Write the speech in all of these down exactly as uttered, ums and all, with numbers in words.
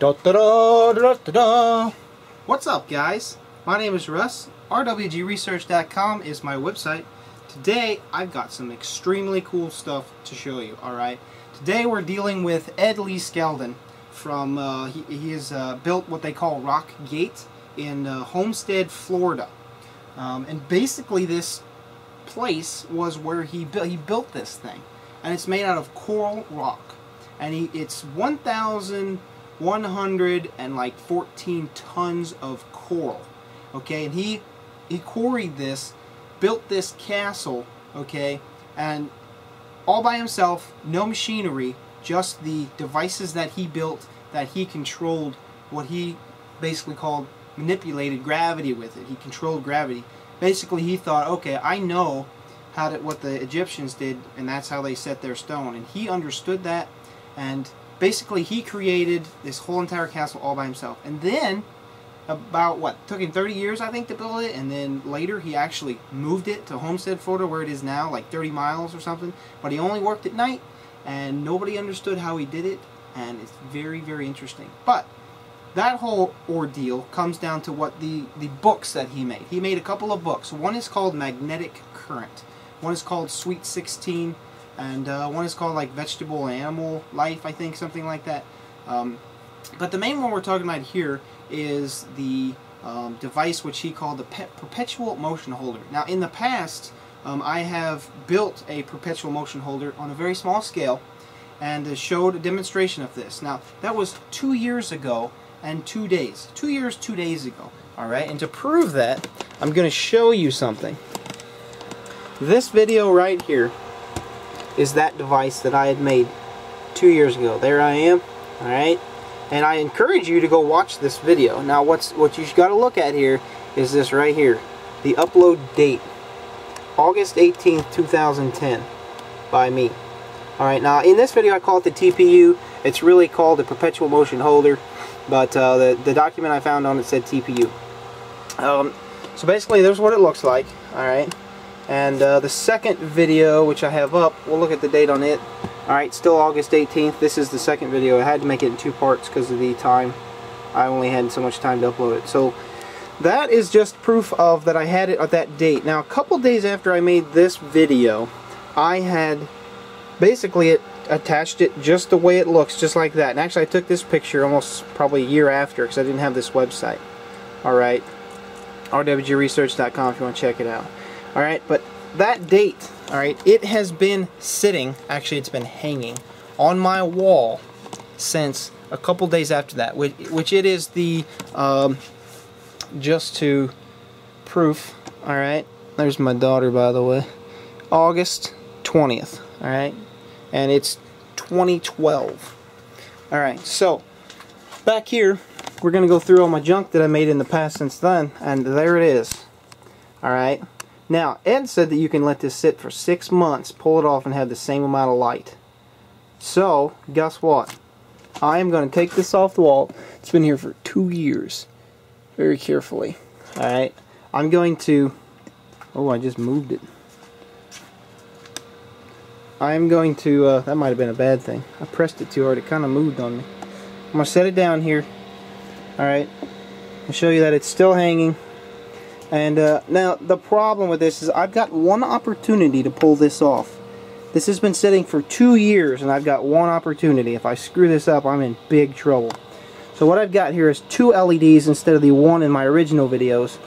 Da, da, da, da, da, da. What's up, guys? My name is Russ. R W G research dot com is my website. Today I've got some extremely cool stuff to show you. Alright, today we're dealing with Ed Leedskalnin from uh, he, he has uh, built what they call Rock Gate in uh, Homestead, Florida, um, and basically this place was where he bu he built this thing, and it's made out of coral rock, and he it's one thousand one hundred and like fourteen tons of coral, okay, and he he quarried this, built this castle, okay, and all by himself, no machinery, just the devices that he built that he controlled, what he basically called manipulated gravity with it. He controlled gravity. Basically, he thought, okay, I know how to, what the Egyptians did, and that's how they set their stone, and he understood that, and basically, he created this whole entire castle all by himself. And then, about what, took him thirty years, I think, to build it. And then later, he actually moved it to Homestead, Florida, where it is now, like thirty miles or something. But he only worked at night, and nobody understood how he did it. And it's very, very interesting. But that whole ordeal comes down to what the, the books that he made. He made a couple of books. One is called Magnetic Current. One is called Sweet sixteen. And uh, one is called like Vegetable and Animal Life, I think, something like that. Um, but the main one we're talking about here is the um, device which he called the pe perpetual motion holder. Now, in the past, um, I have built a perpetual motion holder on a very small scale and uh, showed a demonstration of this. Now, that was two years ago and two days. Two years, two days ago. All right, and to prove that, I'm going to show you something. This video right here is that device that I had made two years ago. There I am, all right? And I encourage you to go watch this video. Now, what's what you've got to look at here is this right here. The upload date, August eighteenth two thousand ten, by me. All right, now in this video I call it the T P U. It's really called the perpetual motion holder, but uh, the, the document I found on it said T P U. Um, so basically, there's what it looks like, all right? And uh, the second video, which I have up, we'll look at the date on it. Alright, still August eighteenth. This is the second video. I had to make it in two parts because of the time. I only had so much time to upload it. So that is just proof of that I had it at that date. Now, a couple days after I made this video, I had basically it, attached it just the way it looks, just like that. And actually, I took this picture almost probably a year after because I didn't have this website. Alright, R W G research dot com if you want to check it out. Alright, but that date, alright, it has been sitting, actually it's been hanging, on my wall since a couple days after that, which, which it is the, um, just to proof, alright, there's my daughter by the way, August twentieth, alright, and it's twenty twelve. Alright, so, back here, we're going to go through all my junk that I made in the past since then, and there it is, alright. Now, Ed said that you can let this sit for six months, pull it off, and have the same amount of light. So, guess what? I am going to take this off the wall. It's been here for two years. Very carefully. Alright. I'm going to... Oh, I just moved it. I'm going to... Uh, that might have been a bad thing. I pressed it too hard. It kind of moved on me. I'm going to set it down here. Alright. I'll show you that it's still hanging. And uh, now the problem with this is I've got one opportunity to pull this off. This has been sitting for two years and I've got one opportunity. If I screw this up, I'm in big trouble. So what I've got here is two L E Ds instead of the one in my original videos.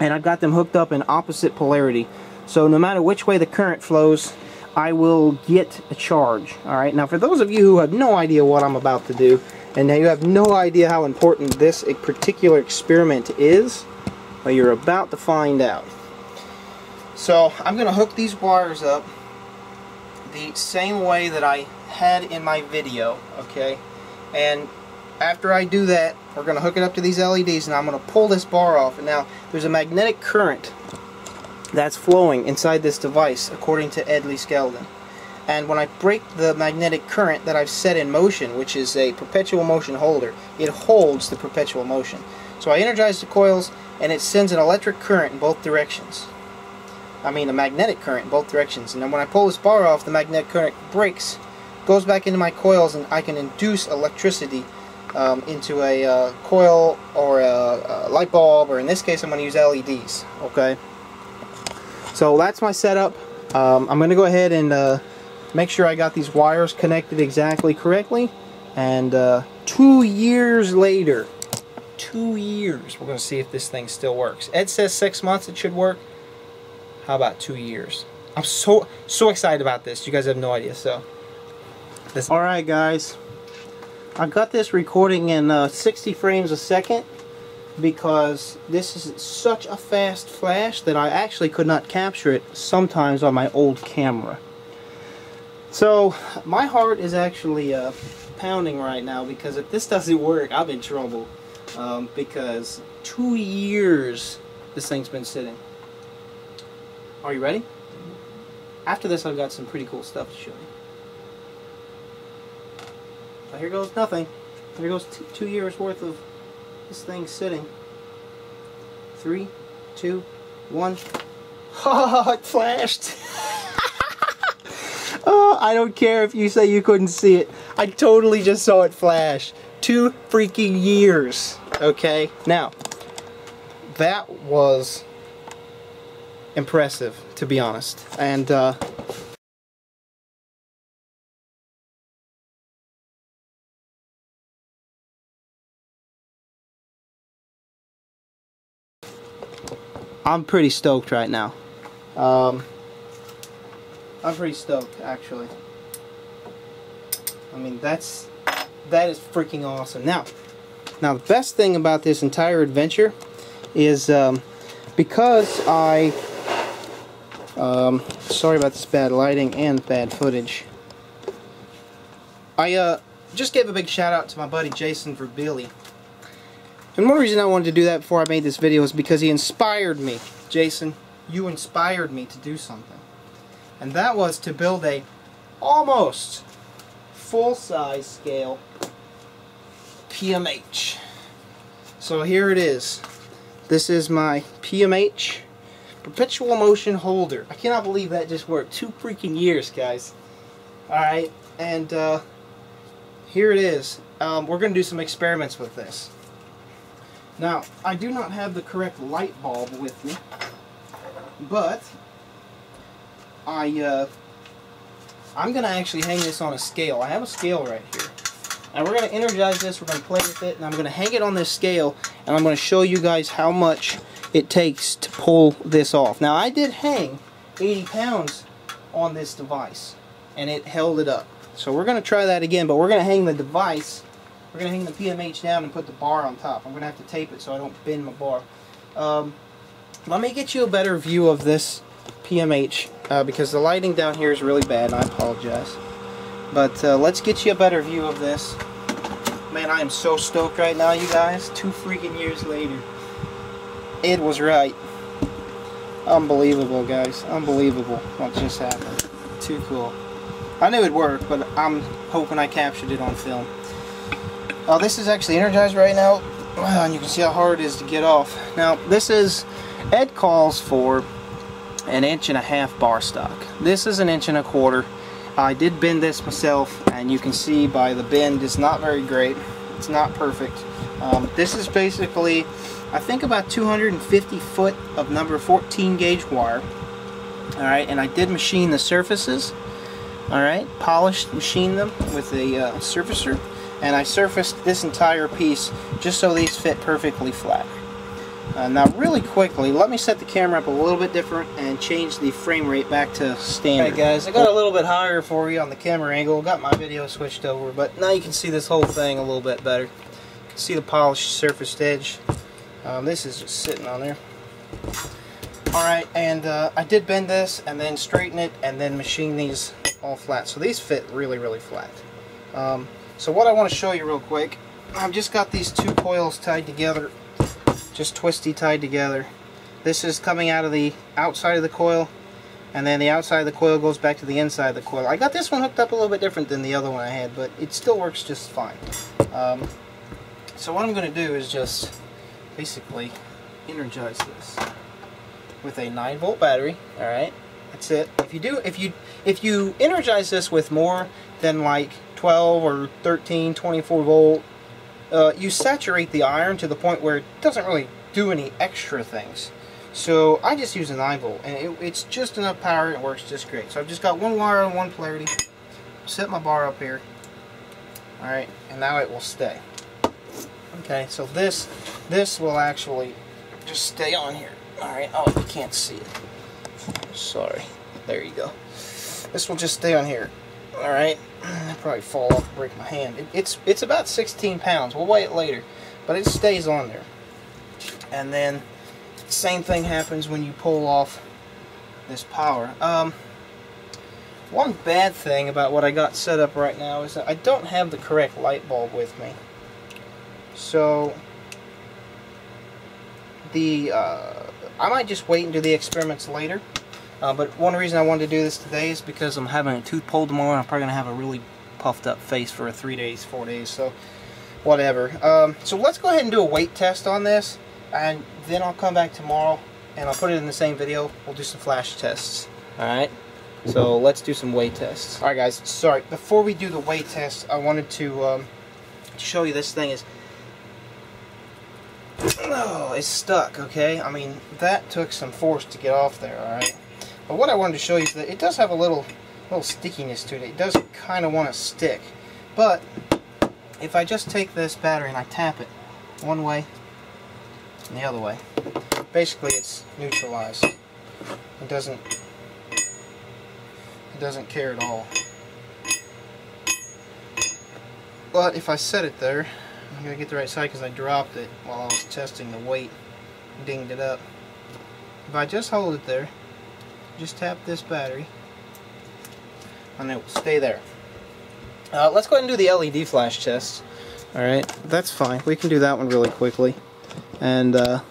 And I've got them hooked up in opposite polarity. So no matter which way the current flows, I will get a charge. Alright, now for those of you who have no idea what I'm about to do, and now you have no idea how important this particular experiment is, well, you're about to find out. So I'm going to hook these wires up the same way that I had in my video, okay? And after I do that, we're going to hook it up to these L E Ds and I'm going to pull this bar off. And now there's a magnetic current that's flowing inside this device according to Ed Leedskalnin. And when I break the magnetic current that I've set in motion, which is a perpetual motion holder, it holds the perpetual motion. So I energize the coils and it sends an electric current in both directions. I mean a magnetic current in both directions. And then when I pull this bar off, the magnetic current breaks, goes back into my coils, and I can induce electricity um, into a uh, coil or a, a light bulb, or in this case I'm going to use L E Ds. Okay, so that's my setup. um, I'm going to go ahead and uh, make sure I got these wires connected exactly correctly, and uh, two years later two years we're going to see if this thing still works. Ed says six months it should work. How about two years? I'm so so excited about this, you guys have no idea. So this, all right guys, I've got this recording in uh, sixty frames a second because this is such a fast flash that I actually could not capture it sometimes on my old camera. So my heart is actually uh, pounding right now, because if this doesn't work I'm in trouble, um, because two years this thing's been sitting. Are you ready? After this I've got some pretty cool stuff to show you. So here goes nothing. Here goes t two years worth of this thing sitting. Three, two, one. Oh, it flashed! Oh, I don't care if you say you couldn't see it. I totally just saw it flash. Two freaking years. Okay, now that was impressive, to be honest. And uh, I'm pretty stoked right now. Um, I'm pretty stoked, actually. I mean, that's that is freaking awesome. Now, now the best thing about this entire adventure is um, because I. Um, sorry about this bad lighting and bad footage. I uh, just gave a big shout out to my buddy Jason for Billy. And one reason I wanted to do that before I made this video is because he inspired me. Jason, you inspired me to do something. And that was to build a almost full-size scale P M H. So here it is. This is my P M H perpetual motion holder. I cannot believe that just worked. Two freaking years, guys. Alright, and uh, here it is. Um, we're going to do some experiments with this. Now, I do not have the correct light bulb with me, but I, uh, I'm going to actually hang this on a scale. I have a scale right here. And we're going to energize this, we're going to play with it, and I'm going to hang it on this scale, and I'm going to show you guys how much it takes to pull this off. Now, I did hang eighty pounds on this device, and it held it up. So we're going to try that again, but we're going to hang the device. We're going to hang the P M H down and put the bar on top. I'm going to have to tape it so I don't bend my bar. Um, let me get you a better view of this P M H, uh, because the lighting down here is really bad, and I apologize. But uh, let's get you a better view of this. Man, I am so stoked right now, you guys. Two freaking years later. Ed was right. Unbelievable, guys. Unbelievable what just happened. Too cool. I knew it worked, but I'm hoping I captured it on film. Uh, this is actually energized right now, and you can see how hard it is to get off. Now, this is, Ed calls for an inch and a half bar stock. This is an inch and a quarter. I did bend this myself, and you can see by the bend, it's not very great. It's not perfect. Um, this is basically, I think, about two hundred fifty foot of number fourteen gauge wire. All right, and I did machine the surfaces. All right, polished, machined them with a uh, surfacer. And I surfaced this entire piece just so these fit perfectly flat. Uh, now really quickly, let me set the camera up a little bit different and change the frame rate back to standard. Alright guys, I got a little bit higher for you on the camera angle, got my video switched over, but now you can see this whole thing a little bit better. You can see the polished surfaced edge. Um, this is just sitting on there. Alright, and uh, I did bend this and then straighten it and then machine these all flat. So these fit really, really flat. Um, So what I want to show you real quick, I've just got these two coils tied together, just twisty tied together. This is coming out of the outside of the coil, and then the outside of the coil goes back to the inside of the coil. I got this one hooked up a little bit different than the other one I had, but it still works just fine. Um, so what I'm going to do is just basically energize this with a nine volt battery. All right, that's it. If you do, if you if you energize this with more than like twelve or thirteen, twenty-four volt uh, you saturate the iron to the point where it doesn't really do any extra things. So I just use an eyeball, and it, it's just enough power, it works just great. So I've just got one wire on one polarity, set my bar up here, alright, and now it will stay. Okay, so this this will actually just stay on here. Alright, oh, you can't see it. Sorry. There you go. This will just stay on here. Alright, I'll probably fall off and break my hand. It, it's, it's about sixteen pounds. We'll weigh it later, but it stays on there. And then same thing happens when you pull off this power. Um, one bad thing about what I got set up right now is that I don't have the correct light bulb with me. So the uh, I might just wait and do the experiments later. Uh, but one reason I wanted to do this today is because I'm having a tooth pulled tomorrow, and I'm probably going to have a really puffed up face for three days, four days, so whatever. Um, so let's go ahead and do a weight test on this, and then I'll come back tomorrow, and I'll put it in the same video. We'll do some flash tests. Alright, so let's do some weight tests. Alright guys, sorry, before we do the weight test, I wanted to um, show you this thing is... Oh, it's stuck, okay? I mean, that took some force to get off there, alright? But what I wanted to show you is that it does have a little little stickiness to it. It does kind of want to stick. But if I just take this battery and I tap it one way and the other way, basically it's neutralized. It doesn't it doesn't care at all. But if I set it there, I'm going to get the right side because I dropped it while I was testing the weight, dinged it up. If I just hold it there, just tap this battery, and it will stay there. Uh, let's go ahead and do the L E D flash test. Alright, that's fine. We can do that one really quickly. And uh,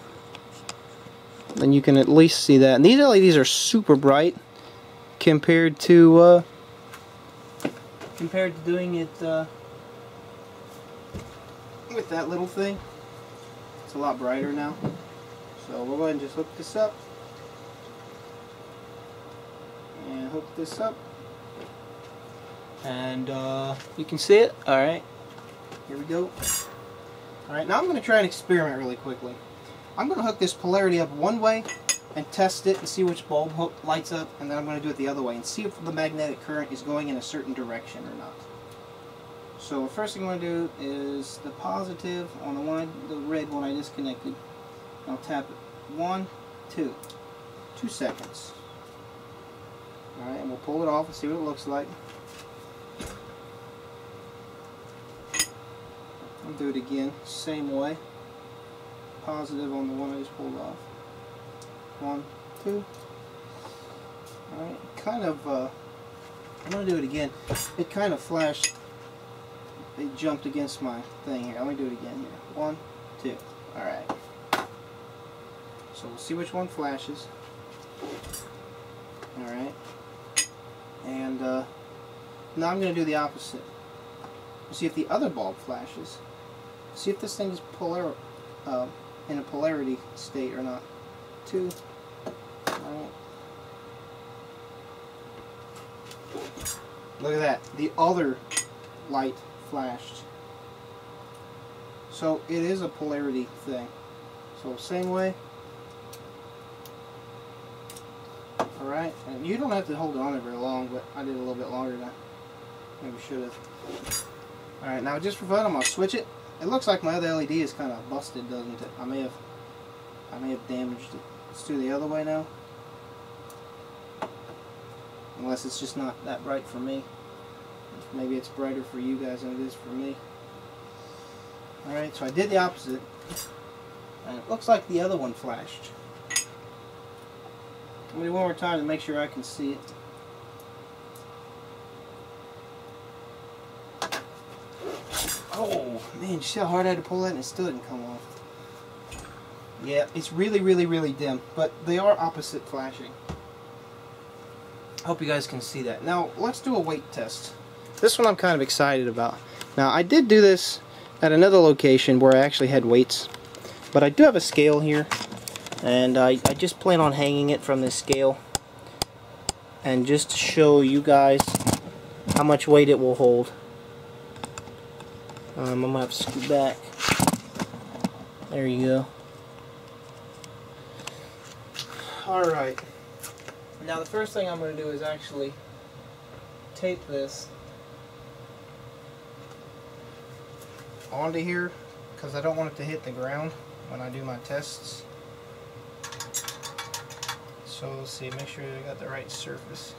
then you can at least see that. And these L E Ds are super bright compared to uh, compared to doing it uh, with that little thing. It's a lot brighter now. So we'll go ahead and just hook this up. And hook this up, and uh, you can see it. All right, here we go. All right, now I'm going to try an experiment really quickly. I'm going to hook this polarity up one way and test it and see which bulb hook lights up, and then I'm going to do it the other way and see if the magnetic current is going in a certain direction or not. So the first thing I'm going to do is the positive on the one, I, the red one I disconnected. I'll tap it one, two, two seconds. Alright, and we'll pull it off and see what it looks like. I'll do it again, same way. Positive on the one I just pulled off. One, two. Alright, kind of, uh, I'm going to do it again. It kind of flashed, it jumped against my thing here. Let me do it again here. One, two. Alright. So we'll see which one flashes. Alright. And uh, now I'm going to do the opposite. See if the other bulb flashes. See if this thing is polar, uh, in a polarity state or not. Two. Alright. Look at that. The other light flashed. So it is a polarity thing. So same way. Alright, and you don't have to hold it on it very long, but I did a little bit longer than I maybe should have. Alright, now just for fun, I'm going to switch it. It looks like my other L E D is kind of busted, doesn't it? I may have I may have damaged it. Let's do the other way now. Unless it's just not that bright for me. Maybe it's brighter for you guys than it is for me. Alright, so I did the opposite. And it looks like the other one flashed. I'm going to do one more time to make sure I can see it. Oh, man, you see how hard I had to pull that and it still didn't come off. Yeah, it's really, really, really dim, but they are opposite flashing. Hope you guys can see that. Now, let's do a weight test. This one I'm kind of excited about. Now, I did do this at another location where I actually had weights, but I do have a scale here. And I, I just plan on hanging it from this scale, and just to show you guys how much weight it will hold. Um, I'm going to have to scoot back. There you go. Alright. Now the first thing I'm going to do is actually tape this onto here, because I don't want it to hit the ground when I do my tests. So let's see, make sure I got the right surface.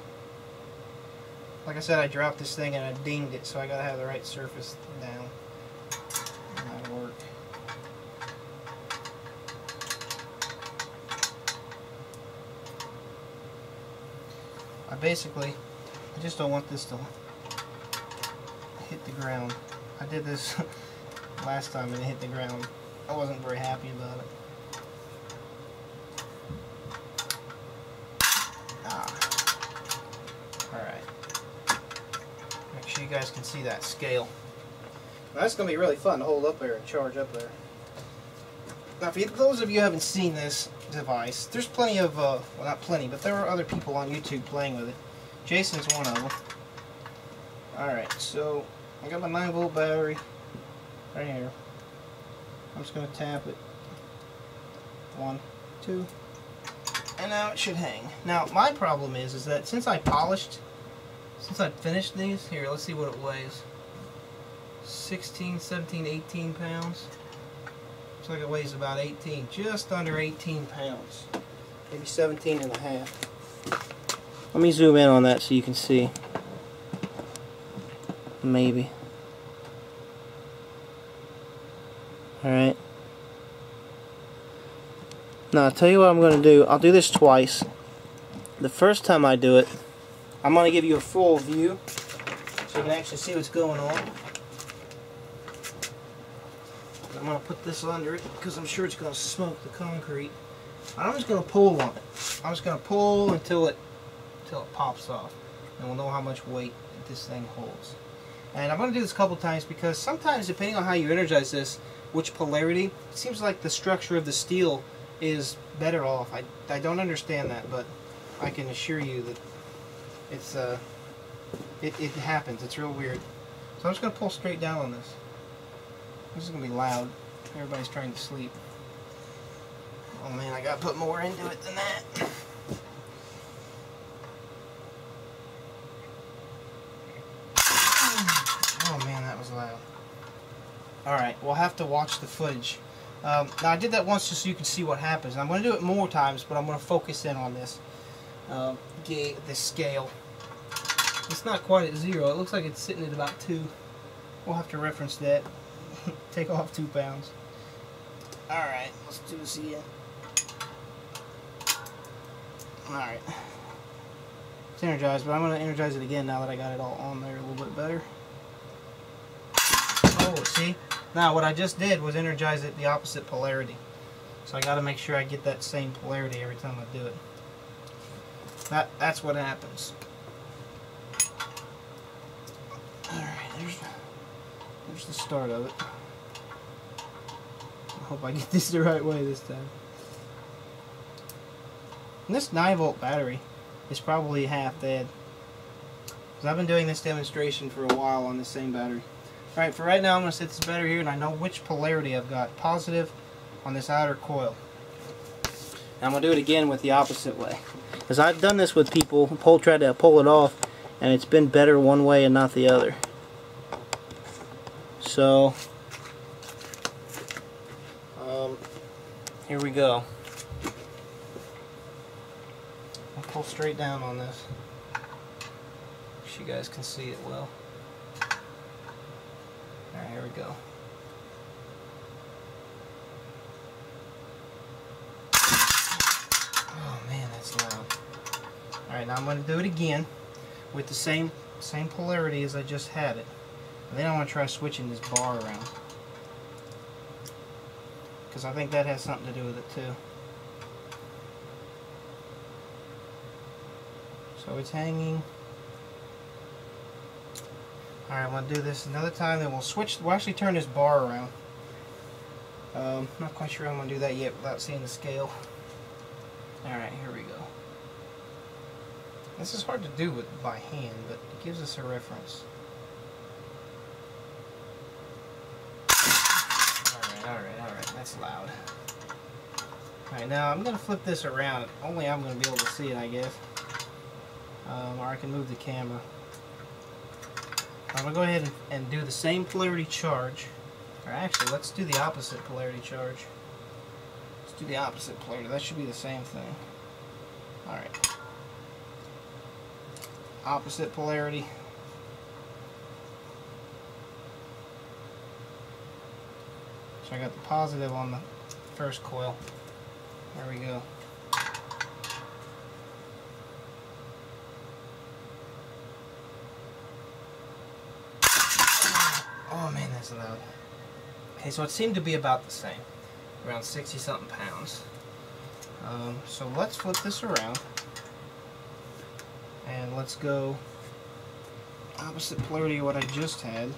Like I said, I dropped this thing and I dinged it, so I gotta have the right surface down. That'll work. I basically, I just don't want this to hit the ground. I did this last time and it hit the ground. I wasn't very happy about it. Ah. Alright. Make sure you guys can see that scale. Now, that's going to be really fun to hold up there and charge up there. Now, for those of you who haven't seen this device, there's plenty of, uh, well, not plenty, but there are other people on YouTube playing with it. Jason's one of them. Alright, so I got my nine volt battery right here. I'm just going to tap it. One, two, and now it should hang. Now my problem is, is that since I polished, since I finished these, here, let's see what it weighs. sixteen, seventeen, eighteen pounds. Looks like it weighs about eighteen, just under eighteen pounds. Maybe seventeen and a half. Let me zoom in on that so you can see. Maybe. Alright. Now I'll tell you what I'm going to do. I'll do this twice. The first time I do it, I'm going to give you a full view so you can actually see what's going on. I'm going to put this under it because I'm sure it's going to smoke the concrete. I'm just going to pull on it. I'm just going to pull until it, until it pops off. And we'll know how much weight this thing holds. And I'm going to do this a couple times because sometimes, depending on how you energize this, which polarity, it seems like the structure of the steel is better off. I, I don't understand that, but I can assure you that it's uh, it, it happens. It's real weird. So I'm just going to pull straight down on this. This is going to be loud. Everybody's trying to sleep. Oh man, I got to put more into it than that. Oh man, that was loud. Alright, we'll have to watch the footage. Um, now I did that once just so you can see what happens. And I'm going to do it more times, but I'm going to focus in on this uh, gauge, this scale. It's not quite at zero. It looks like it's sitting at about two. We'll have to reference that. Take off two pounds. Alright, let's do this again. Alright. It's energized, but I'm going to energize it again now that I got it all on there a little bit better. Oh, see? Now what I just did was energize it the opposite polarity. So I got to make sure I get that same polarity every time I do it. That, that's what happens. Alright, there's, there's the start of it. I hope I get this the right way this time. And this nine volt battery is probably half dead. Because I've been doing this demonstration for a while on the same battery. Alright, for right now I'm going to set this battery here and I know which polarity I've got. Positive on this outer coil. And I'm going to do it again with the opposite way. Because I've done this with people. Paul tried to pull it off and it's been better one way and not the other. So, um, here we go. I'll pull straight down on this. So you guys can see it well. Alright, here we go. Oh man, that's loud. Alright, now I'm going to do it again with the same same polarity as I just had it. And then I want to try switching this bar around. Because I think that has something to do with it too. So it's hanging. Alright, I'm going to do this another time, then we'll switch, we'll actually turn this bar around. Um, not quite sure I'm going to do that yet without seeing the scale. Alright, here we go. This is hard to do with by hand, but it gives us a reference. that's loud. Alright, now I'm going to flip this around. Only I'm going to be able to see it, I guess. Um, or I can move the camera. I'm going to go ahead and, and do the same polarity charge. Or actually, let's do the opposite polarity charge. Let's do the opposite polarity. That should be the same thing. Alright. Opposite polarity. So I got the positive on the first coil. There we go. Oh man, that's loud. Okay, so it seemed to be about the same, around sixty something pounds. Um, so let's flip this around and let's go opposite polarity of what I just had.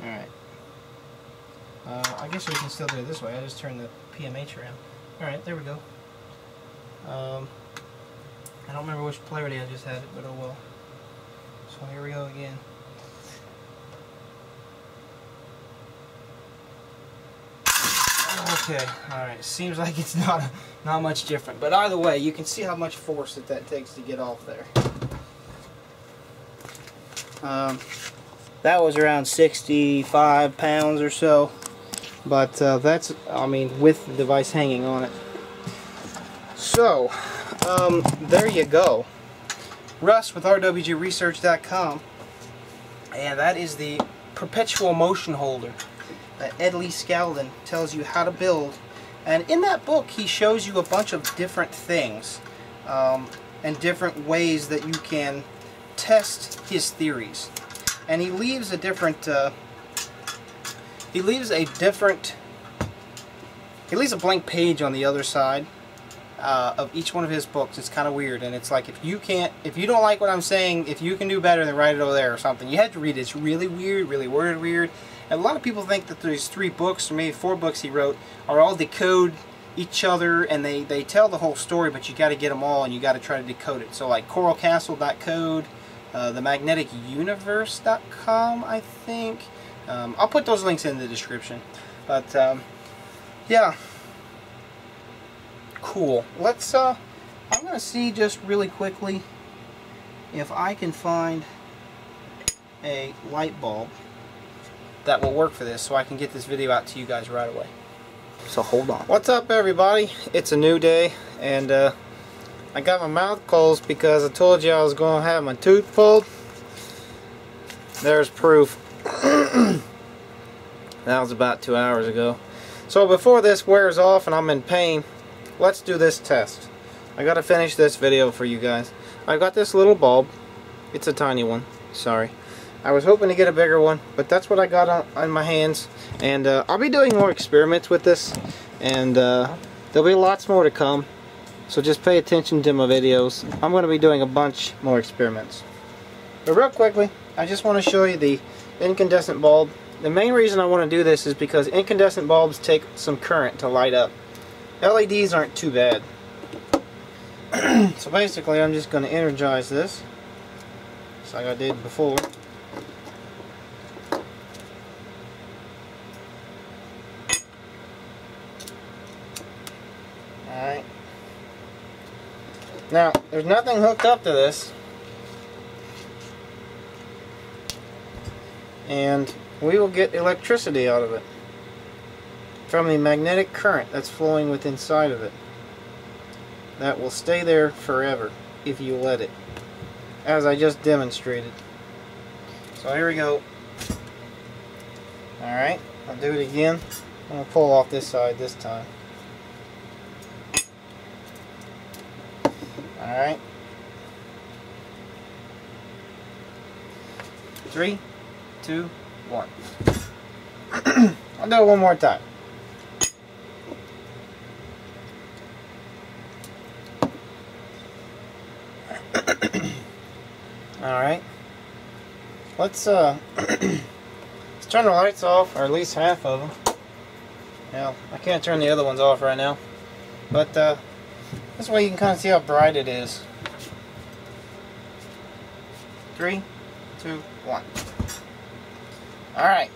Alright. Uh, I guess we can still do it this way. I just turned the P M H around. Alright, there we go. Um, I don't remember which polarity I just had it, but oh well. So here we go again. Okay, alright. Seems like it's not, not much different. But either way, you can see how much force that, that takes to get off there. Um... That was around sixty-five pounds or so, but uh, that's, I mean, with the device hanging on it. So, um, there you go. Russ with R W G research dot com, and that is the perpetual motion holder that Ed Leedskalnin tells you how to build. And in that book, he shows you a bunch of different things um, and different ways that you can test his theories. And he leaves a different, uh, he leaves a different, he leaves a blank page on the other side uh, of each one of his books. It's kind of weird, and it's like, if you can't, if you don't like what I'm saying, if you can do better, then write it over there or something. You had to read it. It's really weird, really worded weird. And a lot of people think that these three books, or maybe four books he wrote, are all decode each other, and they, they tell the whole story, but you got to get them all, and you got to try to decode it. So like coral castle dot code, Uh, the magnetic universe dot com, I think. Um, I'll put those links in the description. But, um, yeah. Cool. Let's, uh, I'm going to see just really quickly if I can find a light bulb that will work for this so I can get this video out to you guys right away. So hold on. What's up, everybody? It's a new day, and, uh, I got my mouth closed because I told you I was going to have my tooth pulled. There's proof. That was about two hours ago. So before this wears off and I'm in pain, let's do this test. I got to finish this video for you guys. I've got this little bulb. It's a tiny one. Sorry. I was hoping to get a bigger one, but that's what I got on, on my hands. And uh, I'll be doing more experiments with this. And uh, there'll be lots more to come. So just pay attention to my videos. I'm going to be doing a bunch more experiments. But real quickly, I just want to show you the incandescent bulb. The main reason I want to do this is because incandescent bulbs take some current to light up. L E Ds aren't too bad. So basically I'm just going to energize this, just like I did before. Alright. Now, there's nothing hooked up to this, and we will get electricity out of it from the magnetic current that's flowing with inside of it. That will stay there forever if you let it, as I just demonstrated. So here we go. Alright, I'll do it again. I'm going to pull off this side this time. Alright. Three, two, one. I'll do it one more time. Alright. Let's uh let's turn the lights off, or at least half of them. Now, I can't turn the other ones off right now. But uh, this way you can kind of see how bright it is. Three, two, one. Alright,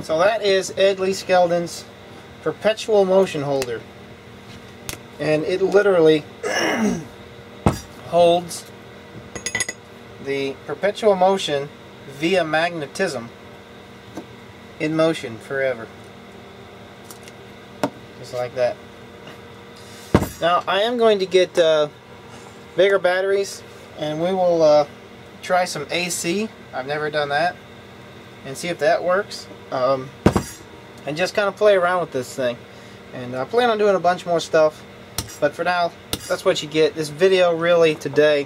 so that is Ed Leedskalnin's perpetual motion holder. And it literally holds the perpetual motion via magnetism in motion forever. Just like that. Now I am going to get uh, bigger batteries, and we will uh, try some A C. I've never done that, and see if that works, um, and just kind of play around with this thing. And I plan on doing a bunch more stuff, but for now that's what you get. This video really today,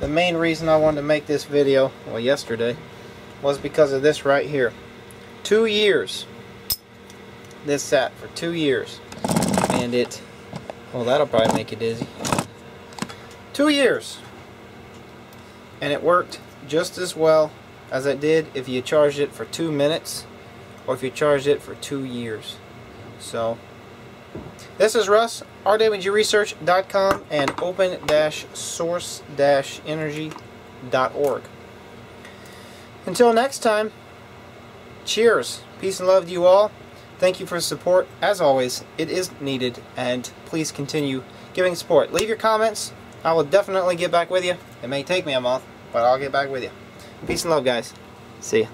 the main reason I wanted to make this video, well yesterday, was because of this right here. Two years this sat for two years, and it, well, that'll probably make you dizzy. Two years, and it worked just as well as it did if you charged it for two minutes or if you charged it for two years. So this is Russ, R W G research dot com and open dash source dash energy dot org. Until next time, cheers, peace and love to you all. Thank you for the support. As always, it is needed, and please continue giving support. Leave your comments. I will definitely get back with you. It may take me a month, but I'll get back with you. Peace and love, guys. See ya.